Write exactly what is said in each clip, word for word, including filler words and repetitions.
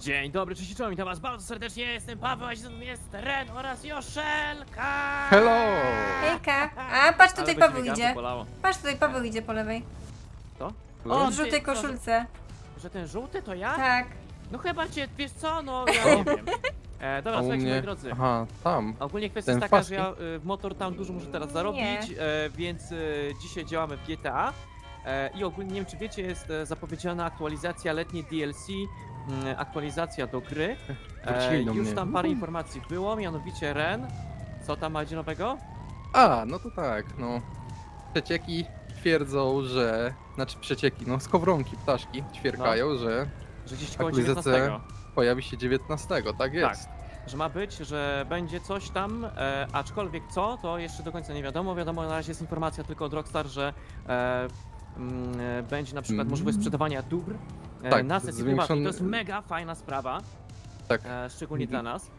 Dzień dobry, cześć, czołem, witam was bardzo serdecznie, jestem Paweł, a jest Ren oraz Joszelka! Hello! Hejka! A, patrz tutaj Paweł idzie. Patrz tutaj Paweł idzie po lewej. To? O, w żółtej koszulce. Co, że ten żółty to ja? Tak. No chyba cię, wiesz co, no ja nie wiem. E, dobra, słuchajcie, moi drodzy. Aha, tam. Ogólnie kwestia jest taka, że ja w Motor Town dużo muszę teraz zarobić, e, więc e, dzisiaj działamy w G T A. E, I ogólnie, nie wiem czy wiecie, jest zapowiedziana aktualizacja, letnie D L C. Aktualizacja do gry. E, do już mnie. Tam parę informacji było, mianowicie Ren. Co tam ma nowego? A, no to tak, no. Przecieki twierdzą, że... Znaczy przecieki, no skowronki, ptaszki ćwierkają, no, że... Że gdzieś koło dziewiętnastego pojawi się dziewiętnastego, tak jest. Tak, że ma być, że będzie coś tam, e, aczkolwiek co, to jeszcze do końca nie wiadomo. Wiadomo, na razie jest informacja tylko od Rockstar, że... E, będzie na przykład mm. możliwość sprzedawania dóbr tak, na sesji zwiększony... To jest mega fajna sprawa, tak. Szczególnie mm. dla nas.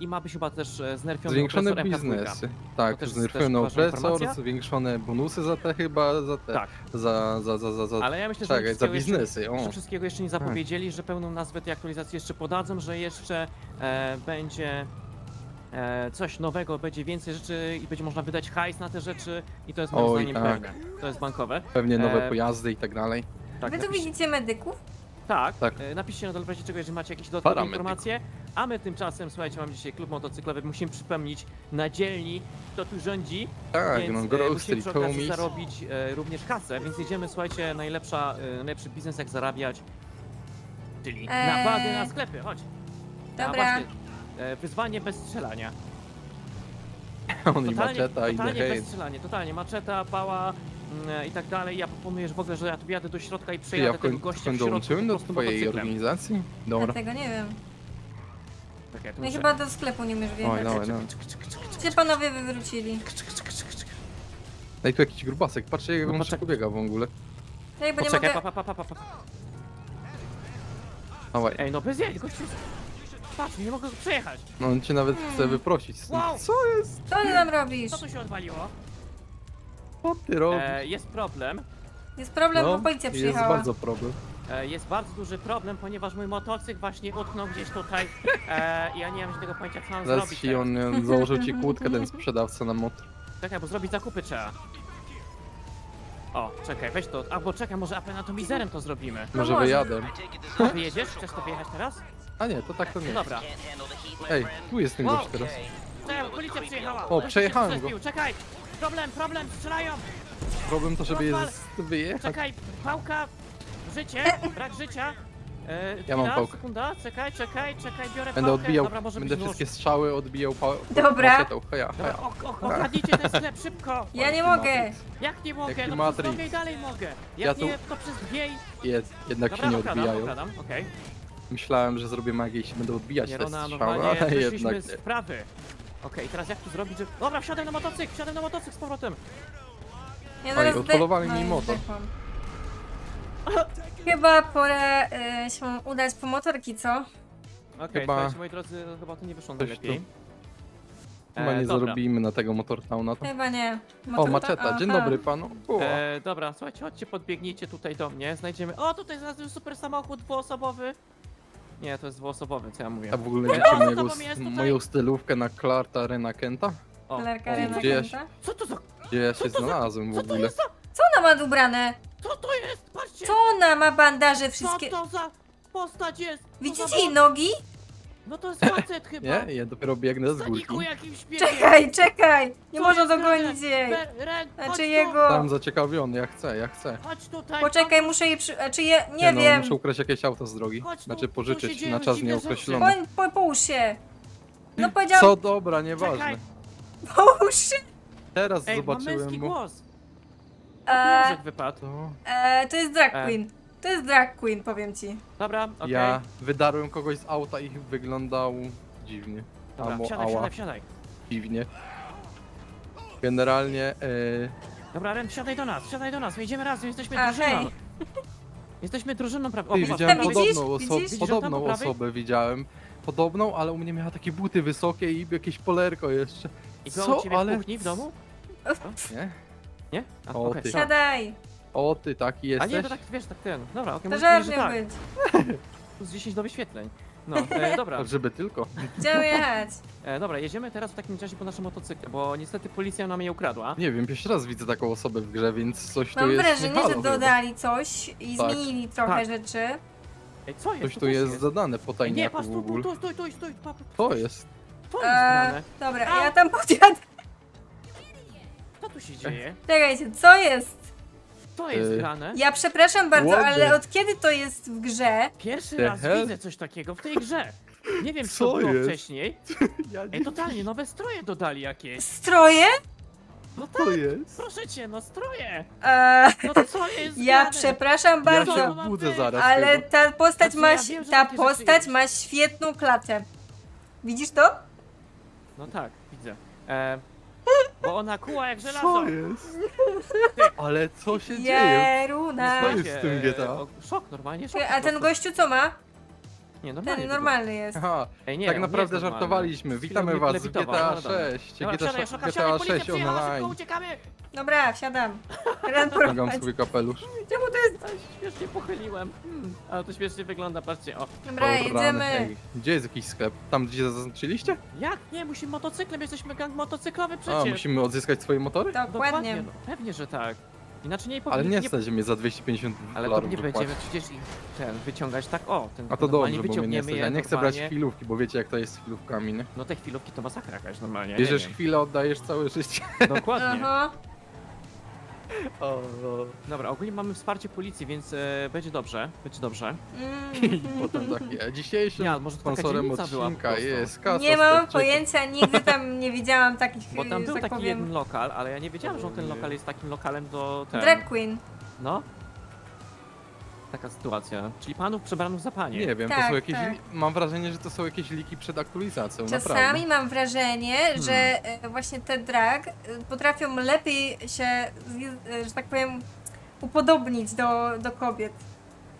I ma być chyba też znerfiony zwiększone opresor, biznesy. Tak, też, znerfiony też opresor, zwiększone bonusy za te chyba, za te... Tak. Za, za, za, za, za... Ale ja myślę, że czekaj, za biznesy. Jeszcze, wszystkiego jeszcze nie zapowiedzieli, tak. Że pełną nazwę tej aktualizacji jeszcze podadzą, że jeszcze e, będzie... coś nowego, będzie więcej rzeczy i będzie można wydać hajs na te rzeczy i to jest moim Oj, zdaniem tak. pewne. To jest bankowe. Pewnie nowe e... pojazdy i tak dalej. Tak, wy tu napisz... widzicie medyków? Tak, tak. E, napiszcie na dole w czego, jeżeli macie jakieś dodatkowe Para informacje. Medyków. A my tymczasem, słuchajcie, mamy dzisiaj klub motocyklowy, musimy przypomnieć na dzielni, kto tu rządzi. Tak, więc, no, grow, e, musimy przy okazji zarobić e, również kasę, więc jedziemy, słuchajcie, najlepsza, e, najlepszy biznes jak zarabiać, czyli eee... napady na sklepy, chodź. Dobra. Wyzwanie bez strzelania. Oni maczeta i totalnie bez strzelania, totalnie maczeta, pała i tak dalej. Ja proponuję, że w ogóle, że ja tu jadę do środka i przejadę ja tego gościa w środku do twojej organizacji? Dobra. Ja tego nie wiem. Tak, ja no chyba do sklepu nie umiesz wjechać. Gdzie panowie wywrócili? No i tu jakiś grubasek, patrzcie jak on no, przebiega w ogóle. Ja jakby nie mogę... pa, pa, pa, pa, pa. Ej no bez jej, gościu. Patrz, nie mogę go przejechać! No on cię nawet hmm. chce wyprosić. Wow. Co jest? Co ty tam robisz? Co tu się odwaliło? Co ty robisz? E, jest problem. Jest problem, no, bo policja przyjechała. Jest bardzo problem. E, jest bardzo duży problem, ponieważ mój motocykl właśnie utknął gdzieś tutaj. E, ja nie mam tego pojęcia, co mam Zaraz zrobić. Zaraz on, on założył ci kłódkę, ten sprzedawca na motor. Czekaj, bo zrobić zakupy trzeba. O, czekaj, weź to. Albo czekaj, może apenatomizerem to zrobimy. No, może wyjadę. A wyjedziesz? Chcesz to wyjechać teraz? A nie, to tak to nie. Dobra. Ej, tu jest ten gość teraz. Czekaj, policja przyjechała. O, przejechałem go. Czekaj, problem, problem, strzelają. Problem to, żeby je wyjechać. Czekaj, pałka, życie, brak życia. E, ja mam pałkę. Sekunda, czekaj, czekaj, czekaj, biorę pałkę. Będę odbijał, dobra, może będę wszystkie strzały odbijał pałkę. Dobra. Dobra, okradnijcie ten sklep szybko. Ja nie mogę. Jak nie mogę? No przez drogę i dalej mogę. Jak nie, to przez dwie i... Jednak się nie odbijają. Okej. Myślałem, że zrobię magię i się będę odbijać te strzały, ale jednak nie. sprawy. Okej, okay, teraz jak tu zrobić, że... Dobra, wsiadaj na motocykl, wsiadaj na motocykl z powrotem. Ja Oj, odpolowali mi motor. Chyba pora y, się udać po motorki, co? Okej, okay, chyba... moi drodzy, no, chyba to nie wyszło najlepiej. Tu... Chyba e, nie dobra. Zarobimy na tego Motortowna. To... Chyba nie. Motor... O, maczeta, dzień dobry panu. E, dobra, słuchajcie, chodźcie, podbiegnijcie tutaj do mnie, znajdziemy... O, tutaj znalazłem super samochód dwuosobowy. Nie, to jest dwuosobowy, co ja mówię. A w ogóle wiecie mojego, moją stylówkę na Clarka Rena Kenta? O, Clarka Rena Kenta? Co to za... Gdzie ja się znalazłem w ogóle? Co ona ma ubrane? Co to jest? Patrzcie! Co ona ma bandaże wszystkie? Co to za postać jest? Widzicie jej nogi? No to jest facet chyba. Nie, ja dopiero biegnę z górki. Czekaj, czekaj! Nie można dogonić jej. Znaczy jego... Tam zaciekawiony, ja chcę, ja chcę. Poczekaj, muszę jej przy... Znaczy ja... Nie wiem. Muszę ukraść jakieś auto z drogi. Znaczy pożyczyć na czas nieokreślony. Połóż się. No powiedział... Co dobra, nieważne. Połóż się. Teraz zobaczyłem mu... Eee, wypadł. Eee, to jest drag queen. Eee. To jest drag queen, powiem ci. Dobra, okej. Okay. Ja wydarłem kogoś z auta i wyglądał dziwnie. Dobra, Amo, wsiadaj, wsiadaj, wsiadaj. Dziwnie. Generalnie... Eee... Dobra, Ren, wsiadaj do nas, wsiadaj do nas, my idziemy razem, jesteśmy A, drużyną. Hej. Jesteśmy drużyną prawie... O, Ty, widziałem tam, podobną, widzisz? Oso widzisz? podobną widzisz? osobę, widziałem. Podobną, ale u mnie miała takie buty wysokie i jakieś polerko jeszcze. I co, co? Ciebie ale... w kuchni w domu? Co? Nie? Nie? A, o, okay. ty. Siadaj! O ty, taki jesteś? A nie, to tak, wiesz, tak ten. Dobra, okej, okay, może być. plus dziesięć do wyświetleń. No, e, dobra. Żeby tylko. Chciałem jechać. E, dobra, jedziemy teraz w takim czasie po naszym motocykle, bo niestety policja nam je ukradła. Nie wiem, pierwszy raz widzę taką osobę w grze, więc coś mam tu jest. Mam wrażenie, że dodali chyba coś i tak zmienili trochę tak rzeczy. Ej, co jest? Coś tu, tu jest, jest zadane po tajniaku w ogóle. Nie, patrz, tu, tu, tu, tu, tu, tu. To jest. To jest eee, dobra, a ja tam podjadę. Co tu się dzieje? Czekajcie, co jest? To jest eee. grane. Ja przepraszam bardzo, What ale od kiedy to jest w grze? Pierwszy The raz hell? widzę coś takiego w tej grze. Nie wiem, co, co było jest? wcześniej. Ja nie Ej, totalnie, nowe stroje dodali jakieś. Stroje? No tak, to jest? Proszę cię, no stroje! Eee, no to co jest ja grane? Przepraszam bardzo, ja się budzę zaraz ale tego. ta postać, znaczy, ma, ja wiem, ta postać ma świetną klatę. Widzisz to? No tak, widzę. Eee, bo ona kuła jak żelazo. Co jest? Ale co się dzieje? Jeruna. Co jest w tym G T A? Szok, normalnie szok. A ten gościu co ma? Nie, normalnie. Ten normalny jest. Aha, Ej, nie, tak naprawdę jest żartowaliśmy. Witamy was w G T A sześć. Dobra, G T A sześć online. Dobra, wsiadam. Wciągam swój kapelusz. Czemu to jest? A, śmiesznie pochyliłem. Hmm. Ale to śmiesznie wygląda, patrzcie, o. Dobra, o, jedziemy. Ej, gdzie jest jakiś sklep? Tam, gdzie zaznaczyliście? Jak? Nie, musimy motocyklem, jesteśmy gang motocyklowy przecież. A, musimy odzyskać swoje motory? Tak, dokładnie. No, pewnie, że tak. Inaczej nie powinien... Ale nie, nie... stać mnie za dwieście pięćdziesiąt dolarów. Ale to nie będziemy przecież ich ten wyciągać tak o. Ten, a to dobrze, bo mnie nie stać. Ja nie chcę normalnie brać chwilówki, bo wiecie jak to jest z chwilówkami, nie? No te chwilówki to masakra jakaś normalnie. Bierzesz chwilę, oddajesz całe życie. Dokładnie. Aha. O, o. Dobra, ogólnie mamy wsparcie policji, więc e, będzie dobrze, będzie dobrze. Mm. Potem takie, dzisiejszym ja, może sponsorem odcinka jest kasa. Nie mam pojęcia, nigdy tam nie widziałam takich... Bo tam był tak taki powiem... jeden lokal, ale ja nie wiedziałam, że ten lokal jest takim lokalem do... Ten... Drag queen. No. Taka sytuacja, czyli panów przebranów za panie. Nie wiem, tak, to są jakieś, tak. mam wrażenie, że to są jakieś liki przed aktualizacją, Czasami naprawdę. mam wrażenie, że hmm. właśnie te drag potrafią lepiej się, że tak powiem, upodobnić do, do kobiet.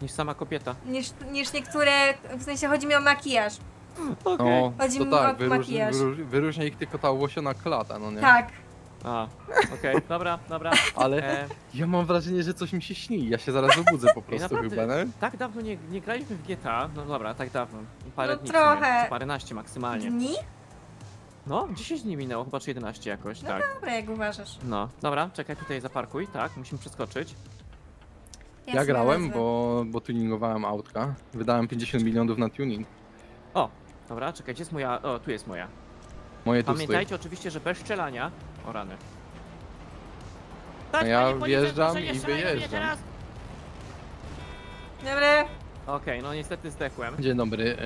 Niż sama kobieta. Niż, niż niektóre, w sensie chodzi mi o makijaż. Okay. O, chodzi mi tak, o wyróż, makijaż. Wyróż, wyróżnia ich tylko ta łosiona klata, no nie? Tak. A, okej, okay, dobra, dobra. Ale e... ja mam wrażenie, że coś mi się śni, ja się zaraz obudzę po prostu naprawdę, chyba, nie? Tak dawno nie, nie graliśmy w G T A, no dobra, tak dawno, parę no dni trochę. Czy paręnaście maksymalnie. Dni? No, dziesięć dni minęło, chyba czy jedenaście jakoś, no tak. No dobra, jak uważasz. No, dobra, czekaj, tutaj zaparkuj, tak, musimy przeskoczyć. Ja, ja grałem, bo, bo tuningowałem autka, wydałem pięćdziesiąt milionów na tuning. O, dobra, czekaj, gdzie jest moja, o, tu jest moja. Moje Pamiętajcie stój. oczywiście, że bez strzelania. O rany. Tak, ja wjeżdżam i wyjeżdżam. Dzień dobry. Okej, okay, no niestety zdechłem. Dzień dobry.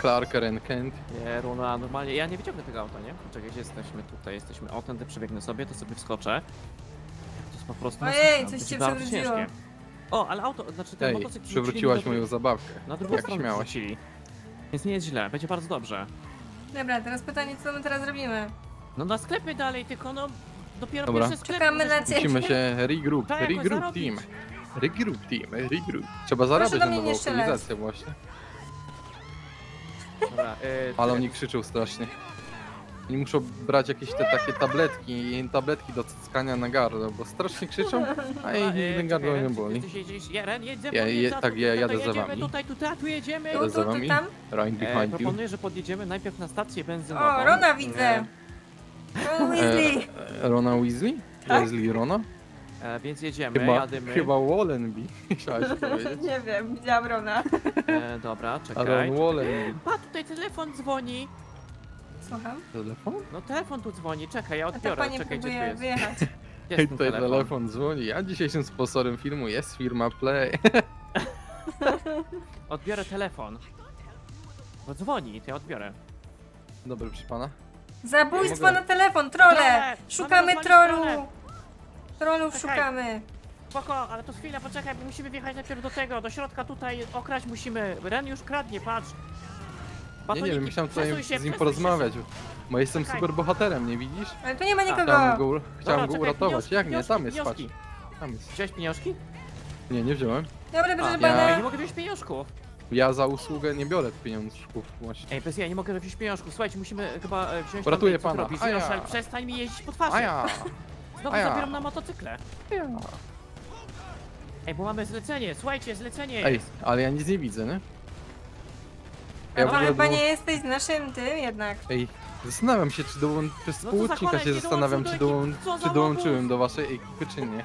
Clark Renkent. Nie, Runa, normalnie. Ja nie wyciągnę tego auta, nie? Czekaj, gdzie jesteśmy? Tutaj jesteśmy. O, tędy przebiegnę sobie, to sobie wskoczę. To jest po prostu. Ojej, coś cię przewróciło. O, ale auto, znaczy ten Ej, motocykl... przewróciłaś moją zabawkę. Na drugą Jak stronę śmiałaś. Więc nie jest źle, będzie bardzo dobrze. Dobra, teraz pytanie, co my teraz robimy? No na sklepy dalej, tylko no dopiero Dobra. pierwsze sklepy. Czekamy na ciebie. Musimy się regroup, tak, regroup team. Regroup team, regroup. Trzeba zarabiać na nową aktualizację właśnie. Dobra, yy, ale oni krzyczą strasznie. Oni muszą brać jakieś te takie tabletki, tabletki do cyckania na gardło, bo strasznie krzyczą, a jej nigdy gardło nie boli. Tak, ja jadę za wami. Tutaj, tutaj, tu jedziemy. Jadę za wami. Right behind you. Proponuję, że podjedziemy najpierw na stację benzynową. O, Rona widzę. Rona Weasley. Rona Weasley? Weasley Rona? E, więc jedziemy, chyba, jadymy. Chyba Wallenby, chciałaś powiedzieć. Nie wiem, widziałam Rona. E, dobra, czekaj. Ron Wallenby. Pa, tutaj telefon dzwoni. Słucham? Telefon? No telefon tu dzwoni, czekaj, ja odbiorę, czekaj, gdzie tu jest. Wyjechać. Jest tutaj telefon. telefon dzwoni, a dzisiejszym sponsorem filmu jest firma Play. Odbiorę telefon. No dzwoni, to ja odbiorę. Dobry, proszę pana. Zabójstwo ja na telefon, trole! Szukamy trolu! Trollów szukamy. Spoko, ale to chwila, poczekaj, bo musimy wjechać najpierw do tego, do środka tutaj okraść musimy. Ren już kradnie, patrz. Batoniki. Nie, nie wiem, myślałem tutaj się, z nim porozmawiać, bo jestem czekaj. super bohaterem, nie widzisz? Ale tu nie ma nikogo! Chciałem go, chciałem Dobra, go czekaj, uratować, jak nie? Tam jest, patrz. Tam jest. Wziąłeś pieniążki? Nie, nie wziąłem. Dobra, proszę pana. Ja nie mogę wziąć pieniążków. Ja za usługę nie biorę pieniążków właśnie. Ej, bez ja nie mogę wziąć pieniążków, słuchajcie, musimy chyba wziąć... Ratuję pana. A ja. Joszel, przestań mi jeździć po twarzy. A ja. Znowu zabieram na motocykle. Ja. Ej, bo mamy zlecenie, słuchajcie, zlecenie. Ej, ale ja nic nie widzę, nie? Ja może ogóle... panie jesteś z naszym tym jednak. Ej, zastanawiam się, czy dołączyłem, przez no półodcinka się zastanawiam, czy, dołą... czy dołączyłem do waszej ekipy, czy nie.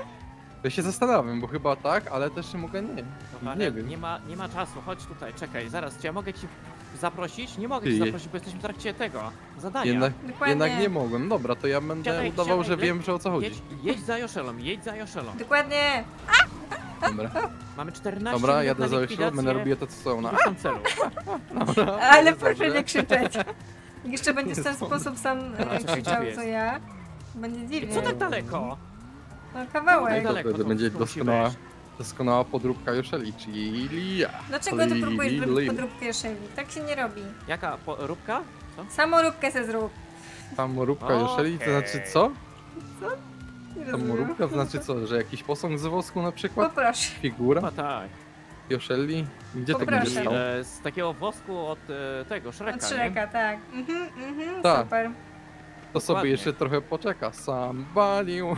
Ja się zastanawiam, bo chyba tak, ale też się mogę nie. Dobra, nie wiem. Nie ma, nie ma czasu, chodź tutaj, czekaj, zaraz, czy ja mogę ci zaprosić? Nie mogę Ty. ci zaprosić, bo jesteśmy w trakcie tego zadania. Jednak, jednak nie mogłem, dobra, to ja będę siadaj, udawał, siadaj, że wiem, że o co chodzi. Jedź, jedź za Joszelą, jedź za Joszelą. Dokładnie. Dobra. Mamy czternaście Dobra, jadę za Joszelą, będę robił to, co są na celu. Dobra, ale proszę nie krzyczeć. Jeszcze będziesz w ten sposób sam krzyczał, co ja. Będzie dziwnie. Co tak daleko? No kawałek. No, to, to, to będzie doskonała, doskonała podróbka Joszelli, czyli ja. Dlaczego ty próbujesz robić podróbkę Joszelli? Tak się nie robi. Jaka podróbka? Samoróbkę se zrób. Samoróbka Joszelli to znaczy co? Co? Samoróbka to znaczy co? Że jakiś posąg z wosku na przykład? Poproszę. Figura? No tak. Joszelli? Gdzie tak będzie stał? E, z takiego wosku od e, tego, Shreka. Od Shreka, tak. Mhm, mhm, tak. Super. To sobie dokładnie. Jeszcze trochę poczeka, sam balił.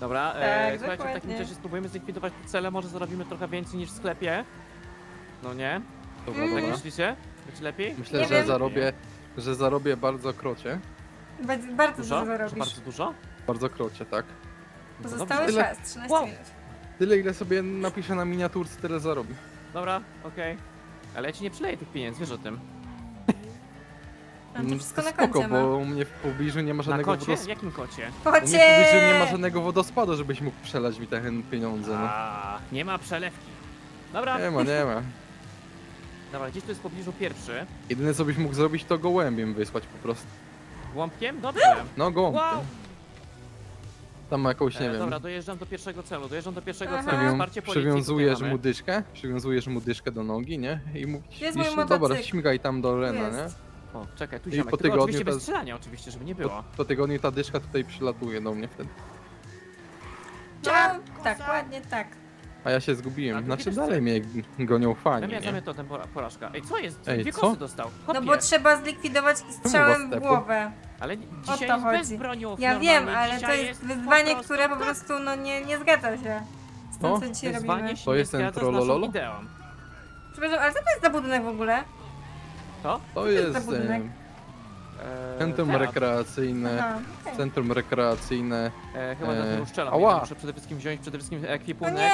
Dobra, tak, e, słuchajcie, w takim czasie spróbujemy zlikwidować te cele, może zarobimy trochę więcej niż w sklepie. No nie? Dobra, mm. Tak myślicie? Być lepiej? Myślę, nie że wiem. zarobię, że zarobię bardzo krocie. Ba bardzo dużo, dużo zarobisz. Bardzo dużo? Bardzo krocie, tak. Pozostały no czas, trzynaście wow. minut. Tyle, ile sobie napiszę na miniaturce, tyle zarobię. Dobra, okej. Okay. Ale ja ci nie przyleję tych pieniędzy, wiesz o tym. No to wszystko na końcu. Bo u mnie w pobliżu nie ma żadnego wodospadu. W jakim kocie? U mnie w pobliżu nie ma żadnego wodospadu, żebyś mógł przelać mi te pieniądze. No. A, nie ma przelewki. Dobra. Nie ma, nie ma. Dobra, gdzieś tu jest w pobliżu pierwszy. Jedyne co byś mógł zrobić, to gołębiem wysłać po prostu. Gołąbkiem? Dobrze. No gołąbkiem. Wow. Tam ma jakąś, nie e, wiem. Dobra, dojeżdżam do pierwszego celu, dojeżdżam do pierwszego Aha. celu. Wsparcie policji, przywiązujesz mu dyszkę, przywiązujesz mu dyszkę do nogi, nie? I mówisz, no dobra, śmigaj tam do Rena, nie? O, czekaj, tu się po tygodniu oczywiście ta... bez strzelania, oczywiście, żeby nie było. Po, po tygodniu ta dyszka tutaj przylatuje do mnie wtedy. No, tak, ładnie tak. A ja się zgubiłem, znaczy dalej mnie gonią fani, nie? Ja to ten porażka. Ej, co jest? Ej, dwie kosy dostał. Hopie. No bo trzeba zlikwidować strzałem w głowę. Ale dzisiaj jest bez broni ofiarnej. Ja wiem, ale to jest wyzwanie, które po prostu no nie, nie zgadza się z tym, no, co dzisiaj robimy. To jest ten trollololo? Przepraszam, ale co to jest za budynek w ogóle? To? To jest to e, centrum rekreacyjne. Aha, okay. Centrum rekreacyjne. E, chyba na tym uszczelam. Muszę przede wszystkim wziąć przede wszystkim ekwipunek.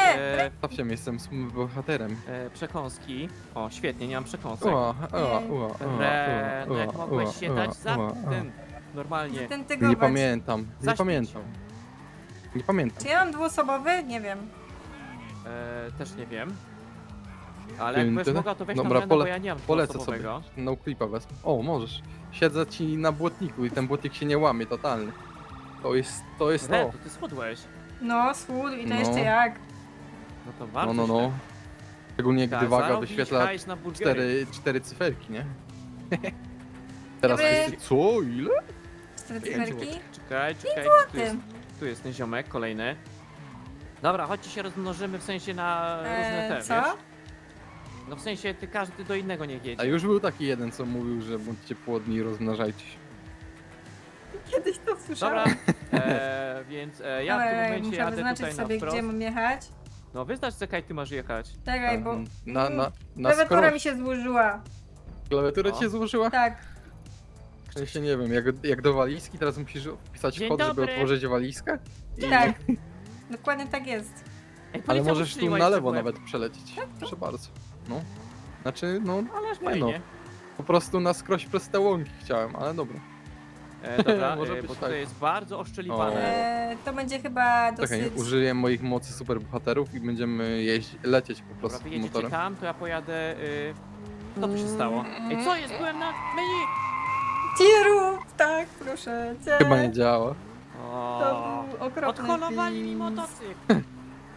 Stawcie mnie, jestem bohaterem. E, przekąski. O, świetnie, nie mam przekąsek. Ua, ua, ua, Re, no jak mogłeś się dać za ten normalnie. Nie pamiętam, nie Zaśpić. pamiętam. Nie pamiętam. Czy ja mam dwuosobowy? Nie wiem. E, też nie wiem. Ale jak będziesz mogła, to weź Dobra, tam pole, bo ja nie mam polecę sobie. No clipa wezmę. O, możesz. Siedzę ci na błotniku i ten błotnik się nie łamie totalnie. To jest to. jest Red, to. Ty schudłeś. No, schudł i to no. jeszcze jak. No to warto. No, no, no. Szczególnie gdy tak, waga wyświetla cztery, cztery cyferki, nie? Teraz jest co? Ile? Cztery cyferki? Czekaj, czekaj. Tu jest, tu jest ten ziomek kolejny. Dobra, chodźcie się rozmnożymy w sensie na eee, różne te, wiesz? No w sensie, ty każdy do innego niech jedzie. A już był taki jeden, co mówił, że bądźcie płodni i rozmnażajcie się. Kiedyś to słyszałem. Dobra, e, więc e, ja Dobra, w tym momencie jadę tutaj sobie, na sobie, gdzie mam jechać. No wyznacz, czekaj, ty masz jechać. Czekaj, bo na, na, na klawiatura skoro... mi się złożyła. Klawiatura ci się złożyła? Tak. Ja się nie wiem, jak, jak do walizki, teraz musisz wpisać kod, żeby otworzyć walizkę? I... Tak, dokładnie tak jest. Ej, ale możesz tu na lewo nawet przelecieć, tak, proszę bardzo. No, znaczy, no, ale fajnie. No. Po prostu na skroś przez te łąki chciałem, ale dobra. E, dobra, Może e, bo tutaj tak. jest bardzo oszczeliwane. E, to będzie chyba dosyć... Czekaj, użyję moich mocy superbohaterów i będziemy jeździ, lecieć po prostu dobra, motorem. tam, to ja pojadę... Y... Co tu się stało? Ej, co jest? Byłem na menu! Tiru! Tak, proszę cię. Chyba nie działa. O, to był okropny Odholowali film. mi motocykl.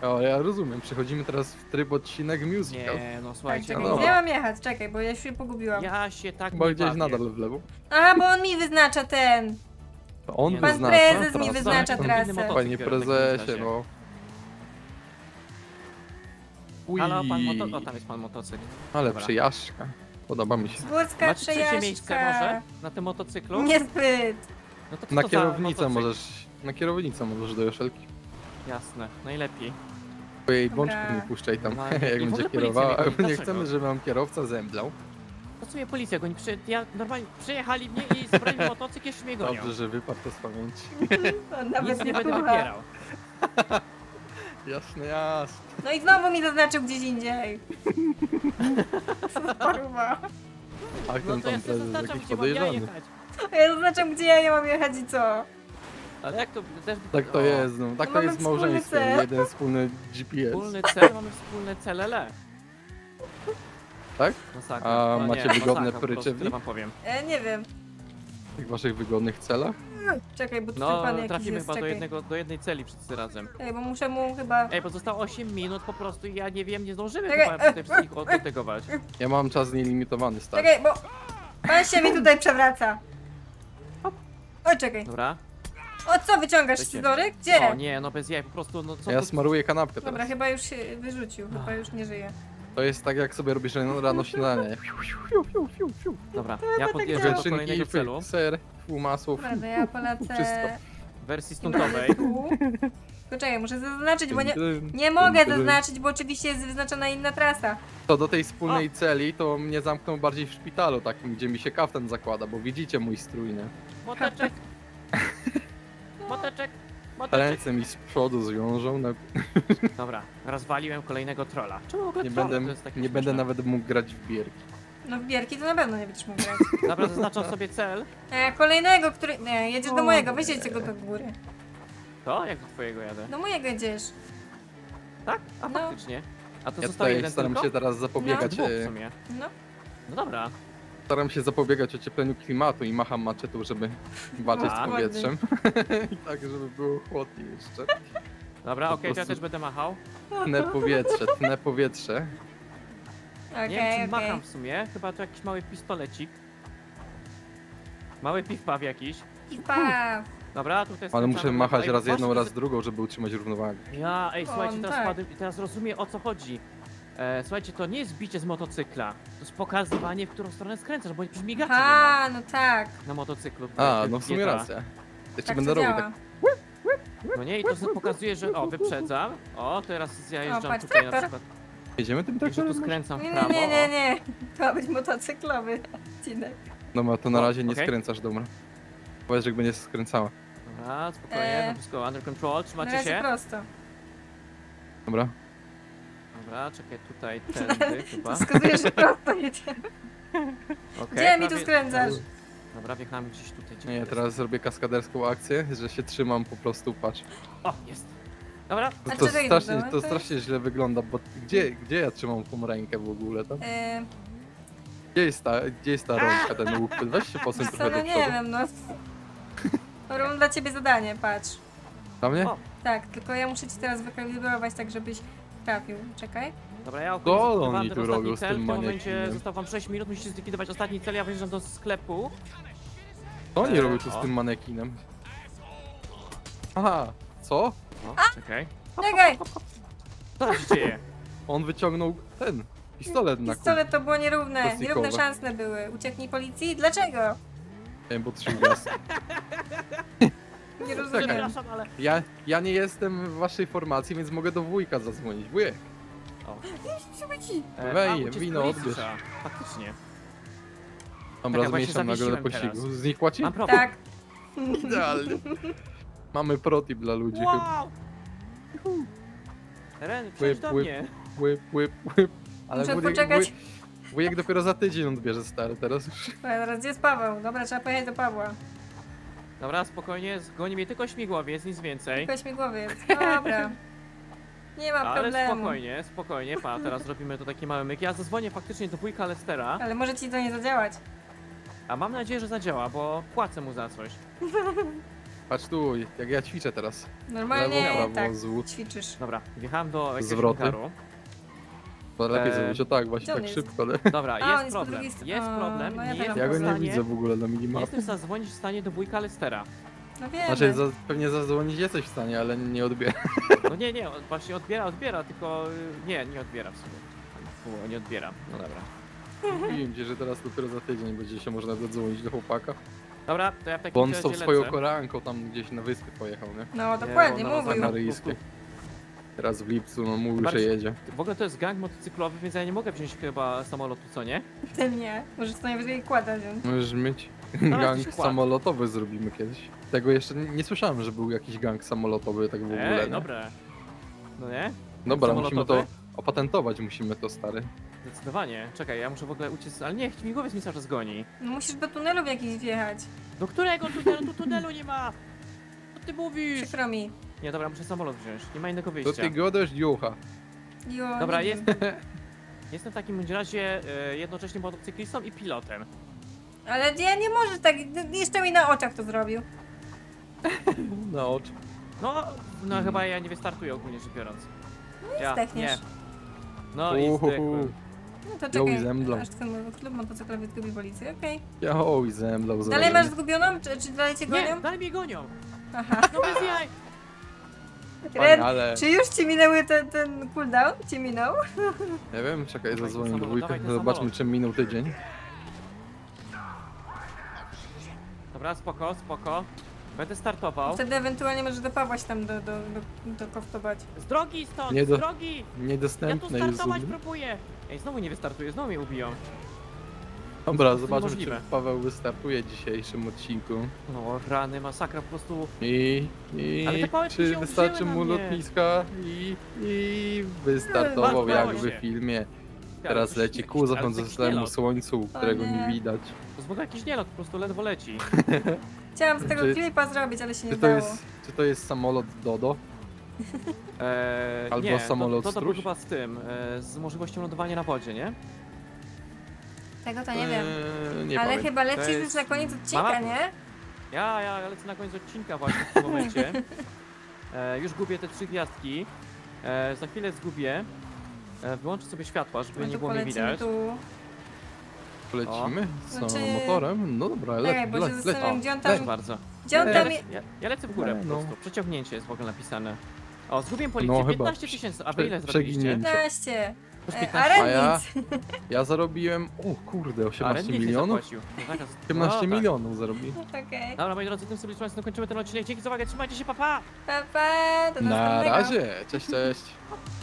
O, ja rozumiem, przechodzimy teraz w tryb odcinek musical. Nie, no słuchajcie, tak, no, ja mam jechać, czekaj, bo ja się pogubiłam. Ja się tak Bo gdzieś bawię. nadal w lewo. A, bo on mi wyznacza ten. To on Pan wyznacza prezes trasę. mi wyznacza no, trasę. Panie prezesie, no. Ui. Halo, pan motocykl, o, tam jest pan motocykl. Ale Dobra. przejażdżka, podoba mi się. Górska przejażdżka. Miejsce może na tym motocyklu? Niezbyt. No to na kierownicę możesz, na kierownicę możesz do Joszelki. Jasne, najlepiej. Jej bączki nie puszczaj tam, jak będzie kierowała. Nie chcemy, żeby nam kierowca zemdlał. Po co mnie policja goni? Prze ja normalnie przejechali mnie i zabrali mi motocykl, jeszcze mnie gonią. Dobrze, że wypadł to z pamięci. Nawet nic nie będę popierał. Jasne, jasne. No i znowu mi zaznaczył gdzieś indziej. Kurwa. Ach, no to ja sobie zaznaczam, gdzie mam ja jechać. Ja zaznaczam, gdzie ja nie mam jechać i co? Ale jak to też... Tak to jest, no. Tak to jest małżeństwo. Jeden wspólny G P S. Wspólny cel, mamy wspólne celele. Tak? Masakra. A no macie nie, wygodne masakra, prycze w wam powiem. E, nie wiem. W tych waszych wygodnych celach? Hmm, czekaj, bo tutaj no, pan jakiś trafimy jest, chyba do, jednego, do jednej celi wszyscy razem. Ej, bo muszę mu chyba... Ej, bo zostało osiem minut po prostu i ja nie wiem, nie zdążymy czekaj, chyba tutaj wszystkich odtegować. Ja mam czas nielimitowany, stary. Czekaj, bo... Pan się mi tutaj przewraca. O, czekaj. Dobra. O, co wyciągasz, scyzory? Gdzie? O nie, no bez jaj, po prostu... No, co ja to... smaruję kanapkę teraz. Dobra, chyba już się wyrzucił, chyba oh. już nie żyje. To jest tak, jak sobie robisz rano śniadanie. Dobra, ja podjeżdżam do kolejnego celu. Ser, pół masło, Dobra, ja polecę... W wersji stuntowej. Poczekaj, muszę zaznaczyć, bo nie, nie mogę zaznaczyć, bo oczywiście jest wyznaczona inna trasa. To do tej wspólnej celi, to mnie zamknął bardziej w szpitalu takim, gdzie mi się kaftan zakłada, bo widzicie mój strój, nie? Moteczek. Moteczek. Moteczek. Ręce mi z przodu zwiążą. Na... Dobra, rozwaliłem kolejnego trolla. Czemu w ogóle nie będę, nie będę nawet mógł grać w bierki. No w bierki to na pewno nie będziesz mógł grać. Dobra, zaznaczam sobie cel. E, kolejnego, który... Nie, jedziesz o, do mojego, weźcie go do góry. To? Jak do twojego jadę? Do mojego jedziesz. Tak? A no. faktycznie. A to ja zostaje jeden staram tylko? się teraz zapobiegać... No. E... No. no dobra. Staram się zapobiegać ociepleniu klimatu i macham maczetą, żeby walczyć A, z powietrzem. I tak, żeby było chłodniej jeszcze. Dobra, okej, okay, ja też będę machał. Tnę powietrze, tnę powietrze. Okay, nie wiem, okay. macham w sumie. Chyba to jakiś mały pistolecik. Mały piw-paw jakiś. Piw-paw. Dobra, tutaj jest... Ale muszę machać raz jedną, raz, raz drugą, żeby utrzymać równowagę. Ja, ej, słuchajcie, teraz, tak. padłem, teraz rozumiem, o co chodzi. E, słuchajcie, to nie jest bicie z motocykla, to jest pokazywanie, w którą stronę skręcasz, bo brzmi gacie. A, no tak. Na motocyklu. A, no w sumie racja. Jeszcze tak będę robił tak. No nie, i to sobie pokazuje, że o, wyprzedzam. O, teraz ja jeżdżam o, tutaj na przykład. Jedziemy tym tak, że tu skręcam w prawo. Nie, nie, nie, nie. To ma być motocyklowy odcinek. No, ma to na razie nie okay. skręcasz, dobra. Powiedz, jak będzie się skręcała. Dobra, spokojnie, to wszystko under control, trzymacie się? No prosto. Dobra. Dobra, czekaj, tutaj, tędy chyba. Wskazuje, że prosto jedziemy. Okay, gdzie mi tu skręcasz? Dobra, wjechałem gdzieś tutaj. Gdzie nie, teraz jest? Zrobię kaskaderską akcję, że się trzymam po prostu, patrz. O, jest. Dobra. To, to strasznie, to to strasznie jest... źle wygląda, bo gdzie, gdzie ja trzymam tą rękę w ogóle tam? E... Gdzie jest ta, gdzie jest ta ręka, ten łuk? Weź się posuń trochę no, do przodu. No nie wiem, no. Robię dla ciebie zadanie, patrz. Dla mnie? O. Tak, tylko ja muszę ci teraz wykalibrować tak, żebyś... Trafił, czekaj. Dobra, ja okończę ten ostatni cel, w tym momencie został wam sześć minut, musicie zlikwidować ostatni cel, ja wyjeżdżam do sklepu. Co oni e, robią tu z tym manekinem? Aha, co? No, A, czekaj. Czekaj! Co się dzieje? On wyciągnął ten, pistolet na Pistolet to było nierówne, plastikowe. Nierówne szanse były. Ucieknij policji? Dlaczego? Nie wiem, bo trzy gwiazdy. Nie rozumiem. Ale... Ja, ja nie jestem w waszej formacji, więc mogę do wujka zadzwonić. Wujek! E, Wej, wino, odbierz. Faktycznie. Dobra, tak, zmniejszam nagrodę pościgu. Znikła ci? Tak. Idealnie. Mamy protip dla ludzi. Wow. Ren, przyjdź do mnie. Łyp, łyp, łyp. Ale muszę wujek, poczekać. Wujek, wujek dopiero za tydzień odbierze, stary, teraz już. Teraz gdzie jest Paweł? Dobra, trzeba pojechać do Pawła. Dobra, spokojnie, zgoni mnie tylko śmigłowiec, nic więcej. Tylko śmigłowiec, dobra. Nie ma problemu. Ale spokojnie, spokojnie, pa, teraz robimy to taki mały myk. Ja zadzwonię faktycznie do wujka Lestera. Ale może ci to nie zadziałać. A mam nadzieję, że zadziała, bo płacę mu za coś. Patrz tu, jak ja ćwiczę teraz. Normalnie, prawo, tak, ćwiczysz. Dobra, wjechałem do zwrotu. To lepiej zrobić, o tak, właśnie tak szybko. Dobra, jest problem, jest problem. Ja go nie widzę w ogóle na minimapie. Jestem zadzwonić w stanie do wujka Lestera. No wiem. Znaczy, pewnie zadzwonić jesteś w stanie, ale nie odbiera. No nie, nie, właśnie odbiera, odbiera, tylko... Nie, nie odbiera w sumie. Nie odbiera, no dobra. Mówiłem ci, że teraz dopiero za tydzień będzie się można zadzwonić do chłopaka. Dobra, to ja w takim razie lecę. Bo on z tą swoją koreanką tam gdzieś na wyspy pojechał, nie? No dokładnie, mówił. Teraz w lipcu, no mówił, Bardziej, że jedzie. W ogóle to jest gang motocyklowy, więc ja nie mogę wziąć chyba samolotu, co nie? Ty nie, możesz co najwyżej kłada wziąć. Możesz mieć. No, gang samolotowy zrobimy kiedyś. Tego jeszcze nie, nie słyszałem, że był jakiś gang samolotowy, tak w ogóle. Ej, dobra. No nie? Dobra, musimy to opatentować, musimy to, stary. Zdecydowanie. Czekaj, ja muszę w ogóle uciec, ale nie, śmigłowiec mi cały czas goni. No musisz do tunelu jakiś wjechać. Do którego tunelu? Tu tunelu nie ma! Co ty mówisz? Przykro mi. Nie, dobra, muszę samolot wziąć, nie ma innego wyjścia. To ty godasz, jucha. Jo, dobra, jest, jestem w takim razie y, jednocześnie motocyklistą i pilotem. Ale nie, nie możesz tak, jeszcze mi na oczach to zrobił. Na oczach. No, no hmm. chyba ja nie wystartuję ogólnie rzecz biorąc. No ja, nie. No i zdechłem. No to czekaj, ja aż ten klub motocyklowy zgubi policję, okej. Okay. Ja oj zemdlał. Dalej masz zgubioną, czy, czy dalej cię gonią? Nie, dalej mnie gonią. Aha. No bez jaj. Ren, czy już ci minęły ten, ten cooldown? Ci minął? Nie wiem, czekaj, zadzwonię do wujka, zobaczmy czym minął tydzień. Dobra, spoko, spoko. Będę startował. Wtedy ewentualnie możesz do Pawła się tam do, do, do, do koftować. Z drogi stąd, nie do, z drogi! Niedostępne. Ja tu startować próbuję. Ej, znowu nie wystartuję, znowu mnie ubiją. Dobra, zobaczmy czy Paweł wystartuje w dzisiejszym odcinku. No rany, masakra po prostu. I, i ale czy wystarczy mu lotniska? I, i wystartował no, jakby w filmie. Teraz leci ku zachodzącemu słońcu, którego nie widać. To jest jakiś nielot, po prostu ledwo leci. Chciałam z tego klipa zrobić, ale się nie dało. Jest, czy to jest samolot Dodo? Eee, Albo nie, samolot Dodo był chyba z tym, z możliwością lądowania na wodzie, nie? Tego to nie wiem. Eee, nie ale powiem. Chyba lecisz już jest... na koniec odcinka, Mama... nie? Ja, ja lecę na koniec odcinka właśnie w tym momencie. E, już gubię te trzy gwiazdki. E, za chwilę zgubię. E, wyłączę sobie światła, żeby no nie było mnie widać. Tu. Polecimy z no, czy... motorem? No dobra, lecę. Tak, bo się zastanawiam, gdzie on tam... bardzo. Gdzie on tam... Ja, lecę, ja, ja lecę w górę no. po prostu. Przeciągnięcie jest w ogóle napisane. O, zgubiłem policję. No, piętnaście tysięcy, a wy ile zrobiliście? piętnaście. A, a ja, ja zarobiłem, o kurde, osiemnaście milionów? osiemnaście milionów zarobiłem. Okay. Dobra, moi drodzy, tym sobie liczmy, kończymy ten odcinek. Dzięki za uwagę, trzymajcie się, pa pa! Pa, pa do następnego. Na razie, cześć, cześć.